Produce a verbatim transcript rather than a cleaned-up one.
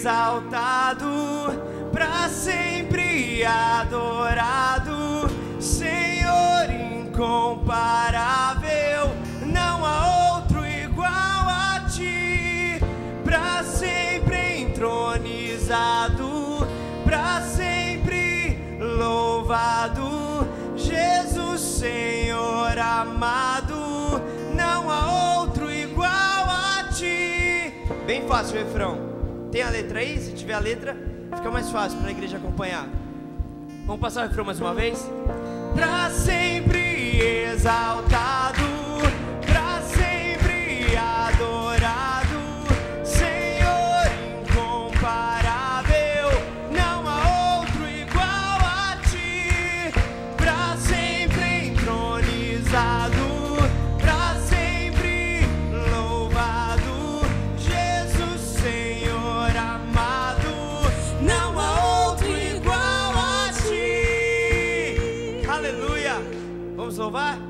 exaltado, para sempre adorado, Senhor incomparável, não há outro igual a Ti, para sempre entronizado, para sempre louvado, Jesus Senhor amado, não há outro igual a Ti. Bem fácil o refrão. Tem a letra aí? Se tiver a letra, fica mais fácil para a igreja acompanhar. Vamos passar o refrão mais uma vez? Para sempre exaltado, para sempre adorado, Senhor incomparável, não há outro igual a Ti, para sempre entronizado. Vamos louvar?